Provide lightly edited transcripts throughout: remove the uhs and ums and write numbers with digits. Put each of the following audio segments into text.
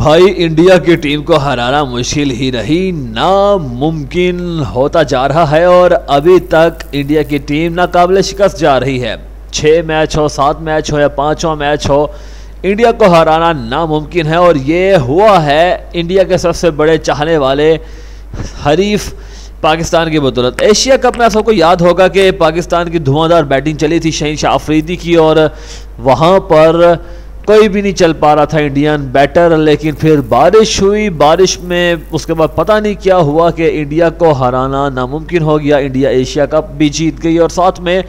भाई इंडिया की टीम को हराना मुश्किल ही नहीं नामुमकिन होता जा रहा है और अभी तक इंडिया की टीम नाकाबिले शिकस्त जा रही है। 6 मैच हो, 7 मैच हो या 5वां मैच हो, इंडिया को हराना नामुमकिन है। और ये हुआ है इंडिया के सबसे बड़े चाहने वाले हरीफ पाकिस्तान की बदौलत। एशिया कप में आप सबको याद होगा कि पाकिस्तान की धुआंधार बैटिंग चली थी शहीन शाह अफरीदी की और वहाँ पर कोई भी नहीं चल पा रहा था इंडियन बैटर, लेकिन फिर बारिश हुई। बारिश में उसके बाद पता नहीं क्या हुआ कि इंडिया को हराना नामुमकिन हो गया। इंडिया एशिया कप भी जीत गई और साथ में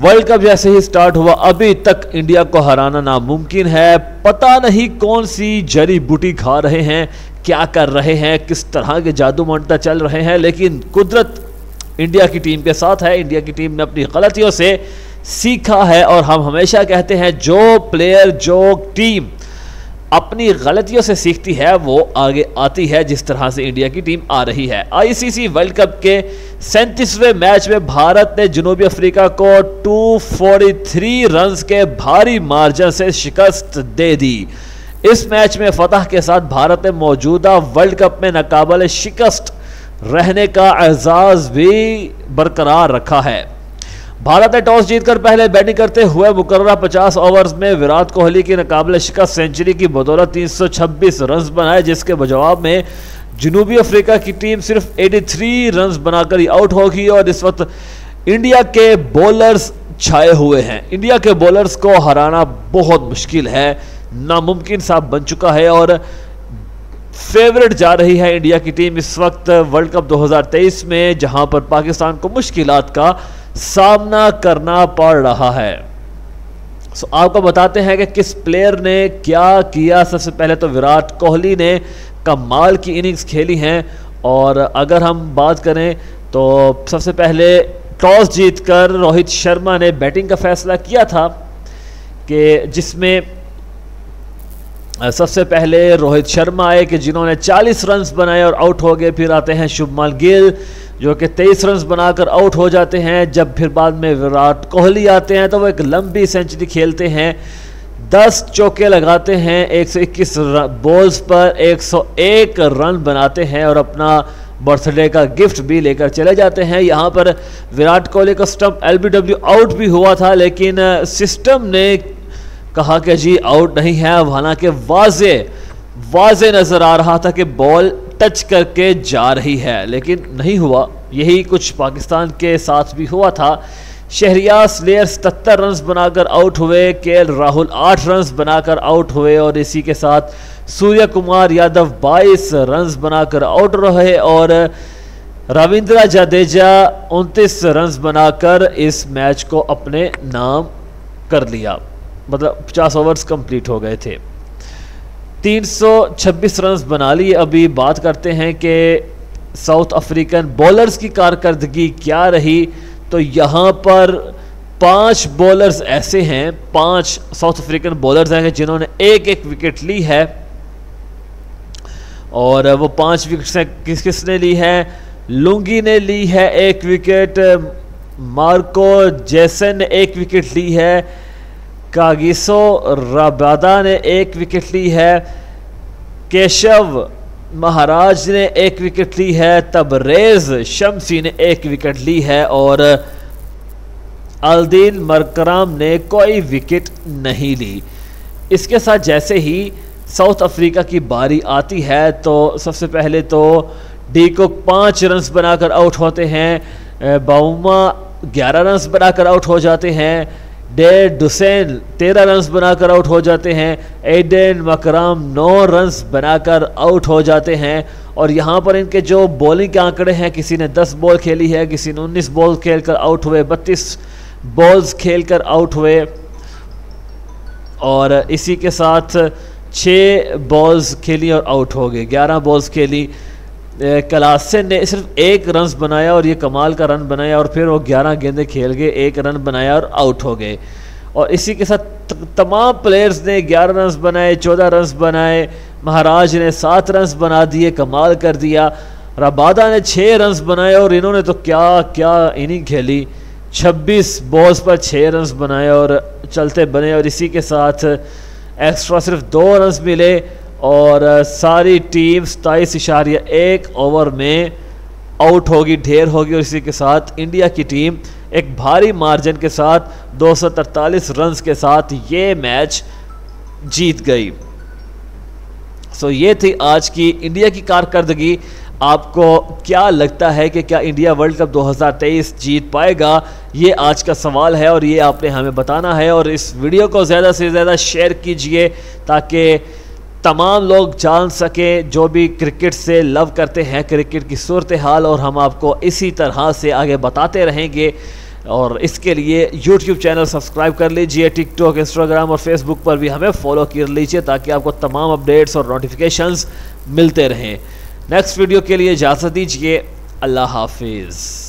वर्ल्ड कप जैसे ही स्टार्ट हुआ अभी तक इंडिया को हराना नामुमकिन है। पता नहीं कौन सी जड़ी बूटी खा रहे हैं, क्या कर रहे हैं, किस तरह के जादू मंडा चल रहे हैं, लेकिन कुदरत इंडिया की टीम के साथ है। इंडिया की टीम ने अपनी गलतियों से सीखा है और हम हमेशा कहते हैं जो प्लेयर, जो टीम अपनी गलतियों से सीखती है वो आगे आती है, जिस तरह से इंडिया की टीम आ रही है। आईसीसी वर्ल्ड कप के 37वें मैच में भारत ने जनूबी अफ्रीका को 243 रन के भारी मार्जिन से शिकस्त दे दी। इस मैच में फतह के साथ भारत ने मौजूदा वर्ल्ड कप में नाकाबिले शिकस्त रहने का एजाज़ भी बरकरार रखा है। भारत ने टॉस जीतकर पहले बैटिंग करते हुए मुकर्रर 50 ओवर्स में विराट कोहली की नाकाबिले शिकस्त सेंचुरी की बदौलत 326 रन बनाए, जिसके जवाब में जनूबी अफ्रीका की टीम सिर्फ 83 रन बनाकर ही आउट होगी। और इस वक्त इंडिया के बॉलर्स छाए हुए हैं। इंडिया के बॉलर्स को हराना बहुत मुश्किल है, नामुमकिन सा बन चुका है और फेवरेट जा रही है इंडिया की टीम इस वक्त वर्ल्ड कप 2023 में, जहां पर पाकिस्तान को मुश्किलात का सामना करना पड़ रहा है। सो आपको बताते हैं कि किस प्लेयर ने क्या किया। सबसे पहले तो विराट कोहली ने कमाल की इनिंग्स खेली हैं और अगर हम बात करें तो सबसे पहले टॉस जीतकर रोहित शर्मा ने बैटिंग का फैसला किया था कि जिसमें सबसे पहले रोहित शर्मा आए कि जिन्होंने 40 रन बनाए और आउट हो गए। फिर आते हैं शुभमन गिल जो कि 23 रन बनाकर आउट हो जाते हैं। जब फिर बाद में विराट कोहली आते हैं तो वो एक लंबी सेंचुरी खेलते हैं, 10 चौके लगाते हैं, 121 बॉल्स पर 101 रन बनाते हैं और अपना बर्थडे का गिफ्ट भी लेकर चले जाते हैं। यहाँ पर विराट कोहली का स्टंप LBW आउट भी हुआ था, लेकिन सिस्टम ने कहा कि जी आउट नहीं है। हालांकि वाजे नज़र आ रहा था कि बॉल टच करके जा रही है, लेकिन नहीं हुआ। यही कुछ पाकिस्तान के साथ भी हुआ था। शहरियाज स्लेयर 77 रन बनाकर आउट हुए, केएल राहुल 8 रन बनाकर आउट हुए और इसी के साथ सूर्यकुमार यादव 22 रन बनाकर आउट रहे और रविंद्र जडेजा 29 रन बनाकर इस मैच को अपने नाम कर लिया। मतलब 50 ओवर्स कंप्लीट हो गए थे, 326 रन बना लिए। अभी बात करते हैं कि साउथ अफ्रीकन बॉलर्स की कारकर्दगी क्या रही। तो यहाँ पर 5 बॉलर्स ऐसे हैं, 5 साउथ अफ्रीकन बॉलर्स हैं जिन्होंने 1-1 विकेट ली है और वो 5 विकेट किस किसने ली है। लुंगी ने ली है 1 विकेट, मार्को जैसन ने 1 विकेट ली है, कागिसो रबादा ने 1 विकेट ली है, केशव महाराज ने 1 विकेट ली है, तबरेज़ शम्सी ने 1 विकेट ली है और आइडेन मरकराम ने कोई विकेट नहीं ली। इसके साथ जैसे ही साउथ अफ्रीका की बारी आती है तो सबसे पहले तो डी को 5 रन बनाकर आउट होते हैं, बावुमा 11 रन बनाकर आउट हो जाते हैं, डेड डुसेन 13 रन बनाकर आउट हो जाते हैं, एडेन मकराम 9 रन बनाकर आउट हो जाते हैं। और यहाँ पर इनके जो बॉलिंग के आंकड़े हैं, किसी ने 10 बॉल खेली है, किसी ने 19 बॉल खेलकर आउट हुए, 32 बॉल्स खेलकर आउट हुए और इसी के साथ 6 बॉल्स खेली और आउट हो गए, 11 बॉल्स खेली। क्लासन ने सिर्फ 1 रन बनाया और ये कमाल का रन बनाया और फिर वो 11 गेंदे खेल गए, 1 रन बनाया और आउट हो गए। और इसी के साथ तमाम प्लेयर्स ने 11 रन बनाए, 14 रन बनाए, महाराज ने 7 रन बना दिए, कमाल कर दिया, रबादा ने 6 रन बनाए और इन्होंने तो क्या क्या इनिंग खेली, 26 बॉल्स पर 6 रन बनाए और चलते बने। और इसी के साथ एक्स्ट्रा सिर्फ 2 रन मिले और सारी टीम 27.1 ओवर में आउट होगी, ढेर होगी। और इसी के साथ इंडिया की टीम एक भारी मार्जिन के साथ 243 रन के साथ ये मैच जीत गई। सो ये थी आज की इंडिया की कारकर्दगी। आपको क्या लगता है कि क्या इंडिया वर्ल्ड कप 2023 जीत पाएगा? ये आज का सवाल है और ये आपने हमें बताना है। और इस वीडियो को ज़्यादा से ज़्यादा शेयर कीजिए ताकि तमाम लोग जान सकें जो भी क्रिकेट से लव करते हैं, क्रिकेट की सूरत हाल। और हम आपको इसी तरह से आगे बताते रहेंगे। और इसके लिए YouTube चैनल सब्सक्राइब कर लीजिए, TikTok, Instagram और Facebook पर भी हमें फॉलो कर लीजिए ताकि आपको तमाम अपडेट्स और नोटिफिकेशंस मिलते रहें। नेक्स्ट वीडियो के लिए इजाज़त दीजिए। अल्लाह हाफिज़।